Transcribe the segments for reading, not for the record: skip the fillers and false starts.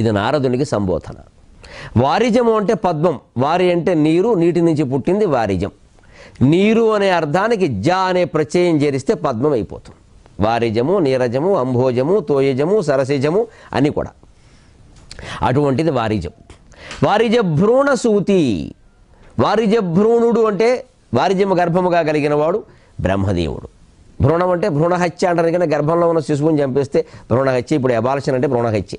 ఇది నారదునికి సంబోధన. వారిజము అంటే పద్మం, వారి అంటే నీరు, నీటి నుంచి పుట్టింది వారిజం. నీరు అనే అర్థానికి జ అనే ప్రత్యయం చేరిస్తే పద్మం అయిపోతుంది. వారిజము, నీరజము, అంభోజము, తోయజము, సరసిజము అని కూడా. అటువంటిది వారిజం. వారిజ భ్రూణ సూతి, వారిజ భ్రూణుడు అంటే వారిజము గర్భముగా కలిగిన వాడు బ్రహ్మదేవుడు. భ్రూణం అంటే భ్రూణహత్య అంటారు, కానీ గర్భంలో ఉన్న శిశువుని చంపేస్తే భ్రూణహత్య. ఇప్పుడు అబాలషన్ అంటే భ్రూణహత్య,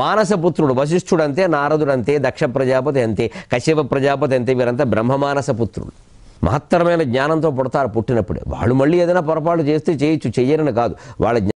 మానసపుత్రుడు వశిష్ఠుడు అంతే, నారదుడు అంతే, దక్ష ప్రజాపతి అంతే, కశ్యప ప్రజాపతి అంతే. వీరంతా బ్రహ్మమానసపుత్రుడు. మహత్తరమైన జ్ఞానంతో పుడతారు పుట్టినప్పుడే. వాళ్ళు మళ్ళీ ఏదైనా పొరపాటు చేస్తే చేయొచ్చు, చెయ్యరని కాదు. వాళ్ళ